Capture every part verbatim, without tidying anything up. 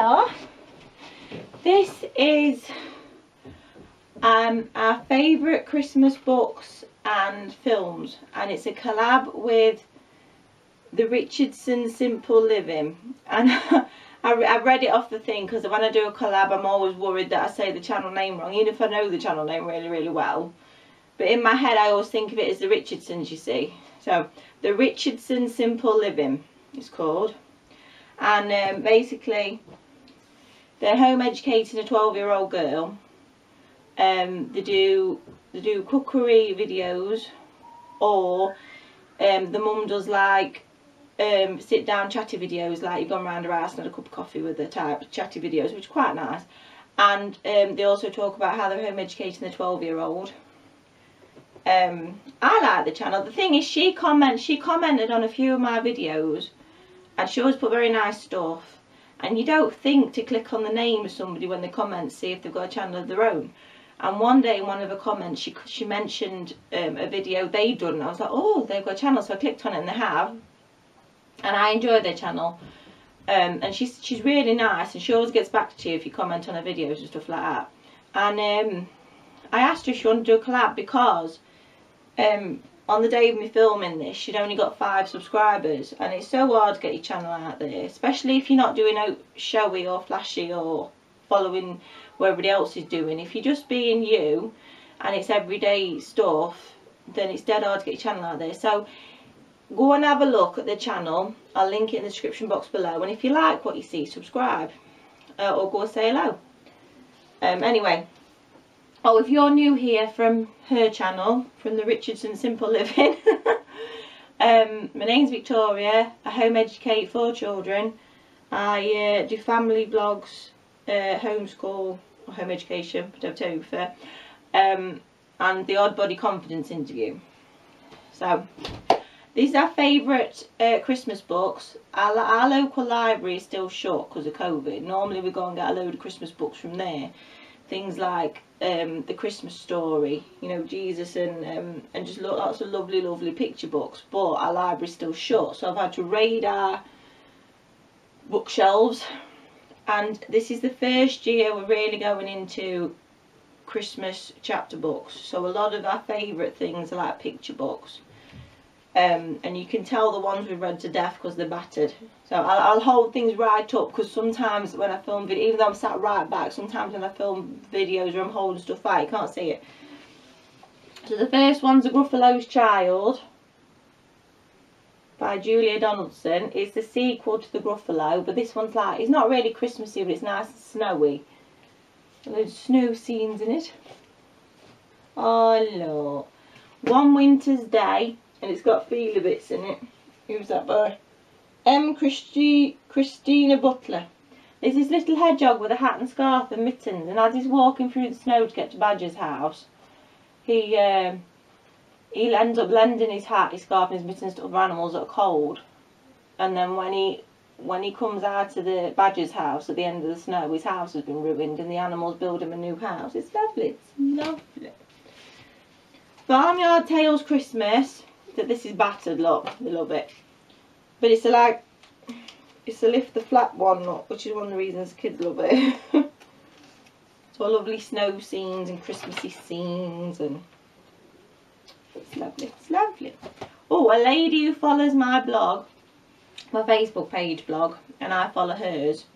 here, this is um, our favourite Christmas books and films, and it's a collab with The Richardson Simple Living, and I, I read it off the thing because when I do a collab I'm always worried that I say the channel name wrong, even if I know the channel name really really well, but in my head I always think of it as The Richardsons, you see. So The Richardson Simple Living it's called, and um, basically they're home educating a twelve year old girl. Um, they do they do cookery videos, or um, the mum does like um, sit down chatty videos, like you've gone round her house and had a cup of coffee with her type chatty videos, which are quite nice. And um, they also talk about how they're home educating the twelve year old. Um, I like the channel. The thing is, she comment she commented on a few of my videos, and she always put very nice stuff. And you don't think to click on the name of somebody when they comment, see if they've got a channel of their own. And one day in one of her comments, she she mentioned um, a video they'd done, and I was like, oh, they've got a channel. So I clicked on it, and they have. And I enjoy their channel. Um, and she's, she's really nice, and she always gets back to you if you comment on her videos and stuff like that. And um, I asked her if she wanted to do a collab, because um, on the day of me filming this, she'd only got five subscribers. And it's so hard to get your channel out there, especially if you're not doing out showy or flashy or following what everybody else is doing. If you're just being you and it's everyday stuff, then it's dead hard to get your channel out there. So go and have a look at the channel. I'll link it in the description box below, and if you like what you see, subscribe uh, or go say hello. Um, anyway, oh, if you're new here from her channel, from the Richardson Simple Living, um, my name's Victoria. I home educate four children. I uh, do family vlogs, uh, homeschool, or home education, whatever you prefer, um, and the Odd Body Confidence interview. So these are favourite uh, Christmas books. Our, our local library is still short because of COVID. Normally we go and get a load of Christmas books from there. Things like um, The Christmas Story, you know, Jesus, and um, and just lots of lovely, lovely picture books. But our library's still short, so I've had to raid our bookshelves. And this is the first year we're really going into Christmas chapter books. So a lot of our favourite things are like picture books. Um, and you can tell the ones we've read to death because they're battered. So I'll, I'll hold things right up, because sometimes when I film videos, even though I'm sat right back, sometimes when I film videos or I'm holding stuff out, you can't see it. So the first one's A Gruffalo's Child by Julia Donaldson. It's the sequel to The Gruffalo, but this one's like, it's not really Christmassy, but it's nice and snowy. There's snow scenes in it. Oh, look. One Winter's Day. And it's got feeler bits in it. Who's that by? M. Christi Christina Butler. There's this little hedgehog with a hat and scarf and mittens, and as he's walking through the snow to get to Badger's house, he um, he ends up lending his hat, his scarf, and his mittens to other animals that are cold. And then when he when he comes out to the Badger's house at the end of the snow, his house has been ruined, and the animals build him a new house. It's lovely. It's lovely. Barnyard Tales Christmas. That this is battered, look, they love it, but it's a, like, it's a lift the flap one, look, which is one of the reasons kids love it. It's all lovely snow scenes and Christmassy scenes, and it's lovely, it's lovely. Oh, A Lady Who Follows My Blog, my Facebook page blog, and I follow hers,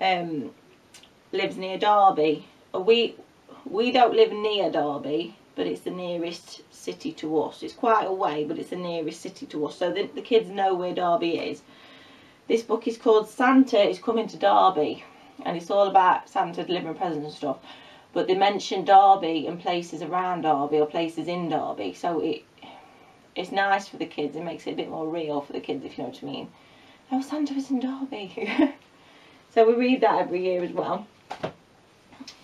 um, lives near Derby. We, we don't live near Derby, but it's the nearest city to us. It's quite a way, but it's the nearest city to us, so the, the kids know where Derby is. This book is called Santa Is Coming to Derby, and it's all about Santa delivering presents and stuff, but they mention Derby and places around Derby or places in Derby, so it it's nice for the kids. It makes it a bit more real for the kids, if you know what I mean. Oh, Santa is in Derby. So we read that every year as well.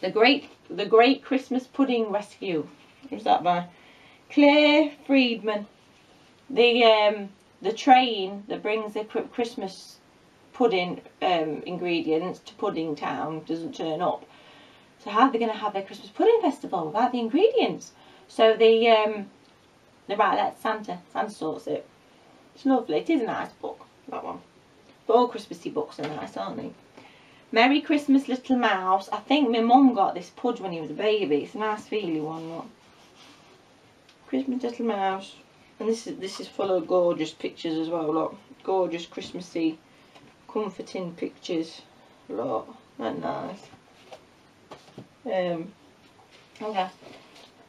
The Great, the Great Christmas Pudding Rescue. Who's that by? Claire Friedman. The um, the train that brings the Christmas pudding um, ingredients to Pudding Town doesn't turn up. So how are they going to have their Christmas pudding festival without the ingredients? So they um, they're right, that's Santa. Santa sorts it. It's lovely. It is a nice book, that one. But all Christmassy books are nice, aren't they? Merry Christmas, Little Mouse. I think my mum got this pudge when he was a baby. It's a nice feely one, look. Christmas, Little Mouse. And this is this is full of gorgeous pictures as well, look. Gorgeous, Christmassy, comforting pictures. Look, that's nice. Um, okay.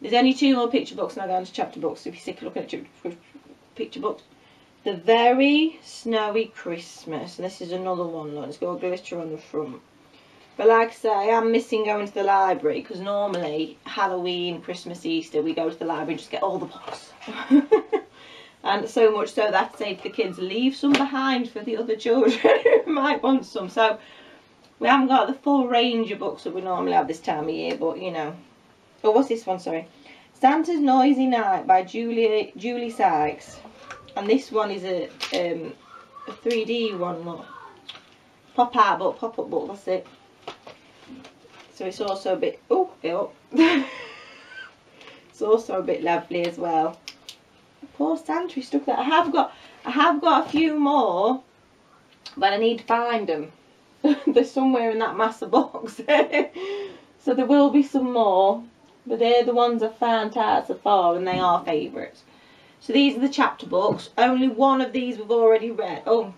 There's only two more picture books and I go on to chapter books. So if you're sick of looking at picture books. The Very Snowy Christmas. And this is another one, look. It's got glitter on the front. But like I say, I am missing going to the library. Because normally, Halloween, Christmas, Easter, we go to the library and just get all the books. And so much so that I say to the kids, leave some behind for the other children who might want some. So we haven't got the full range of books that we normally have this time of year, but you know. Oh, what's this one, sorry? Santa's Noisy Night by Julia Julia Sykes. And this one is a, um, a three D one, look. Pop-out book, pop-up book, that's it. So it's also a bit, oh, oh. It's also a bit lovely as well. Poor Santa, he stuck that. I have got, I have got a few more, but I need to find them. They're somewhere in that massive box. So there will be some more, but they're the ones I've found out so far, and they are favourites. So these are the chapter books. Only one of these we've already read. Oh,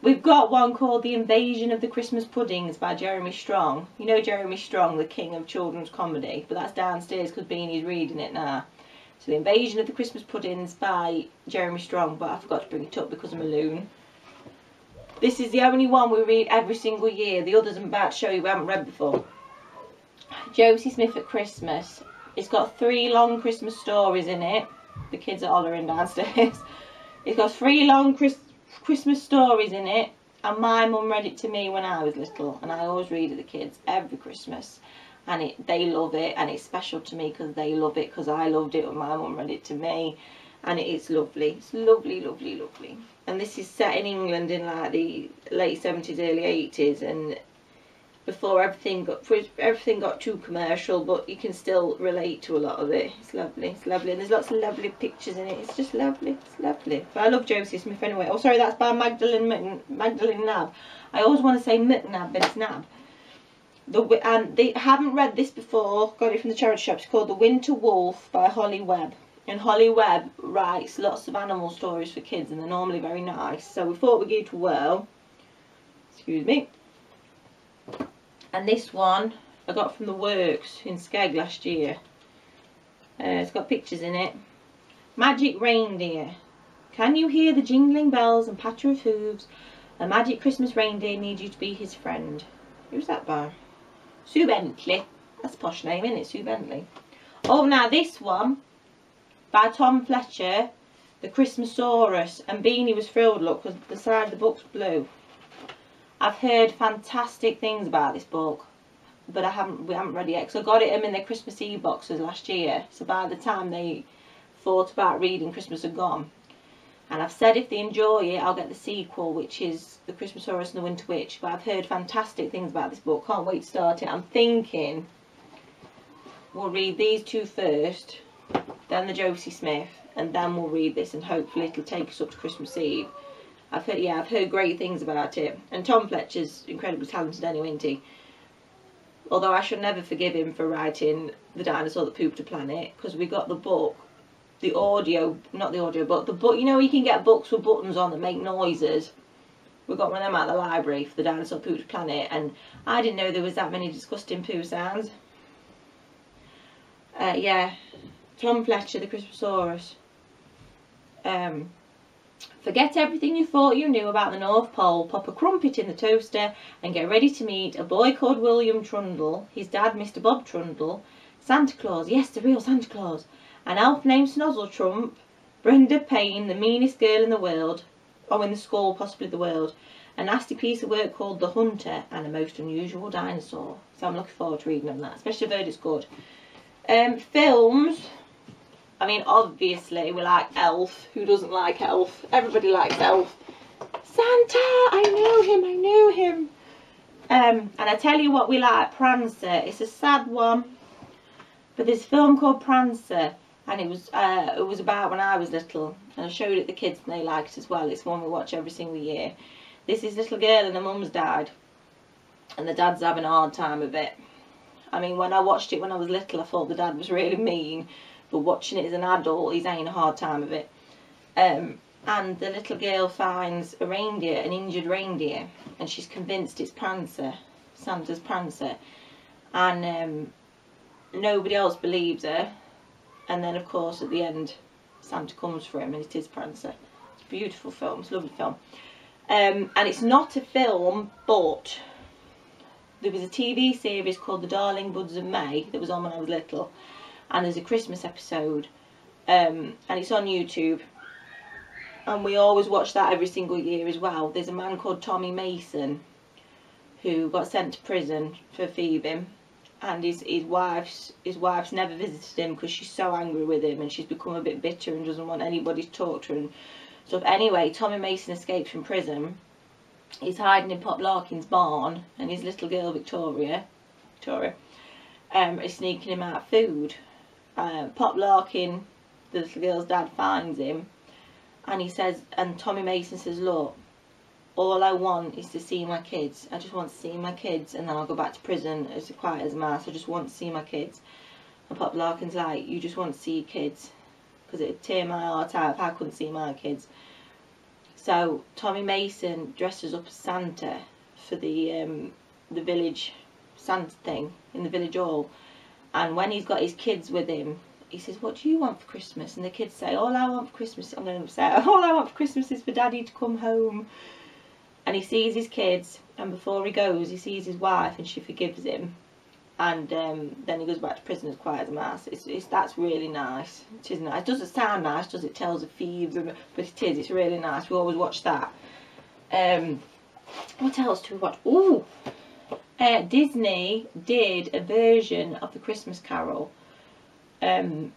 we've got one called The Invasion of the Christmas Puddings by Jeremy Strong. You know Jeremy Strong, the king of children's comedy, but that's downstairs because Beanie's reading it now. So The Invasion of the Christmas Puddings by Jeremy Strong, but I forgot to bring it up because I'm a loon. This is the only one we read every single year. The others I'm about to show you we haven't read before. Josie Smith at Christmas. It's got three long Christmas stories in it. The kids are hollering downstairs. It's got three long Chris Christmas stories in it. And my mum read it to me when I was little. And I always read it to the kids every Christmas. And it, they love it. And it's special to me because they love it. Because I loved it when my mum read it to me. And it's lovely. It's lovely, lovely, lovely. And this is set in England in like the late seventies, early eighties, and before everything got everything got too commercial, but you can still relate to a lot of it. It's lovely, it's lovely, and there's lots of lovely pictures in it. It's just lovely, it's lovely. But I love Josie Smith anyway. Oh, sorry, that's by Magdalene Magdalene Nab. I always want to say McNab, but it's Nab. The and they haven't read this before. Got it from the charity shop. It's called The Winter Wolf by Holly Webb. And Holly Webb writes lots of animal stories for kids, and they're normally very nice. So we thought we'd give it a whirl. Excuse me. And this one I got from the Works in Skeg last year. Uh, it's got pictures in it. Magic Reindeer. Can you hear the jingling bells and patter of hooves? A magic Christmas reindeer needs you to be his friend. Who's that by? Sue Bentley. That's a posh name, isn't it? Sue Bentley. Oh, now this one. By Tom Fletcher, The Christmasaurus, and Beanie was thrilled, look, because the side of the book's blue. I've heard fantastic things about this book, but I haven't, we haven't read it yet, because I got it them in their Christmas Eve boxes last year, so by the time they thought about reading, Christmas had gone. And I've said if they enjoy it, I'll get the sequel, which is The Christmasaurus and the Winter Witch, but I've heard fantastic things about this book, can't wait to start it. I'm thinking we'll read these two first, then the Josie Smith, and then we'll read this, and hopefully it'll take us up to Christmas Eve. I've heard, yeah, I've heard great things about it. And Tom Fletcher's incredibly talented anyway, isn't he? Although I should never forgive him for writing The Dinosaur That Pooped a Planet, because we got the book, the audio, not the audio, but the book, you know, you can get books with buttons on that make noises. We got one of them at the library for The Dinosaur That Pooped a Planet, and I didn't know there was that many disgusting poo sounds. Uh, yeah. Tom Fletcher, The Christmasaurus. Um, forget everything you thought you knew about the North Pole, pop a crumpet in the toaster and get ready to meet a boy called William Trundle, his dad Mister Bob Trundle, Santa Claus, yes the real Santa Claus, an elf named Snozzle Trump, Brenda Payne, the meanest girl in the world, or in the school, possibly the world, a nasty piece of work called The Hunter, and a most unusual dinosaur. So I'm looking forward to reading on that, especially if I've heard it's good. Um, films... I mean, obviously, we like Elf. Who doesn't like Elf? Everybody likes Elf. Santa! I know him, I know him. Um, and I tell you what we like, Prancer. It's a sad one. But there's a film called Prancer. And it was uh, it was about when I was little. And I showed it to the kids and they liked it as well. It's one we watch every single year. This is little girl and her mum's died, and the dad's having a hard time of it. I mean, when I watched it when I was little, I thought the dad was really mean, but watching it as an adult, he's having a hard time of it. Um, and the little girl finds a reindeer, an injured reindeer, and she's convinced it's Prancer, Santa's Prancer, and um, nobody else believes her. And then, of course, at the end, Santa comes for him, and it is Prancer. It's a beautiful film. It's a lovely film. Um, and it's not a film, but there was a T V series called The Darling Buds of May that was on when I was little. And there's a Christmas episode. Um, and it's on YouTube. And we always watch that every single year as well. There's a man called Tommy Mason who got sent to prison for thieving. And his, his wife's his wife's never visited him because she's so angry with him, and she's become a bit bitter and doesn't want anybody to talk to her and stuff. Anyway, Tommy Mason escapes from prison. He's hiding in Pop Larkin's barn, and his little girl Victoria, Victoria, um, is sneaking him out food. Uh, Pop Larkin, the little girl's dad, finds him, and he says, and Tommy Mason says, "Look, all I want is to see my kids. I just want to see my kids, and then I'll go back to prison as quiet as a mouse. I just want to see my kids." And Pop Larkin's like, "You just want to see your kids? Because it'd tear my heart out if I couldn't see my kids." So Tommy Mason dresses up as Santa for the um, the village Santa thing in the village hall. And when he's got his kids with him, he says, "What do you want for Christmas?" And the kids say, "All I want for Christmas," I'm getting upset, "all I want for Christmas is for Daddy to come home." And he sees his kids, and before he goes, he sees his wife, and she forgives him. And um, then he goes back to prison as quiet as a mouse. It's, it's, that's really nice. It is nice. It doesn't sound nice, does it? Tales of Thieves, but it is. It's really nice. We always watch that. Um, what else do we watch? Ooh! Uh, Disney did a version of The Christmas Carol. Um,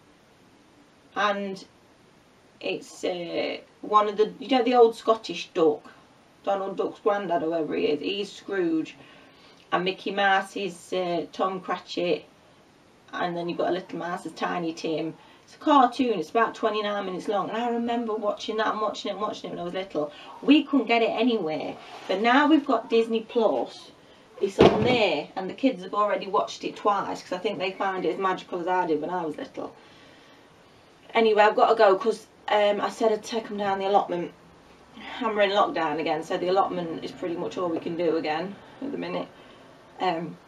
and it's uh, one of the, you know, the old Scottish duck. Donald Duck's granddad, whoever he is, he's Scrooge, and Mickey Mouse is uh, Tom Cratchit, and then you've got a little mouse as Tiny Tim. It's a cartoon, it's about twenty-nine minutes long, and I remember watching that and watching it and watching it when I was little. We couldn't get it anywhere, but now we've got Disney Plus, it's on there, and the kids have already watched it twice, because I think they find it as magical as I did when I was little. Anyway, I've got to go, because um, I said I'd take them down the allotment. And we're in lockdown again, so the allotment is pretty much all we can do again at the minute. Um,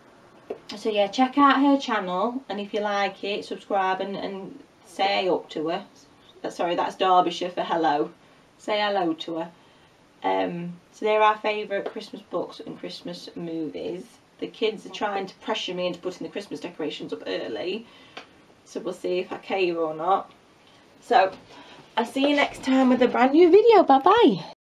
so yeah, check out her channel, and if you like it, subscribe and, and say up to her. Sorry, that's Derbyshire for hello. Say hello to her. Um, so they're our favourite Christmas books and Christmas movies. The kids are trying to pressure me into putting the Christmas decorations up early, so we'll see if I cave or not. So I'll see you next time with a brand new video. Bye bye.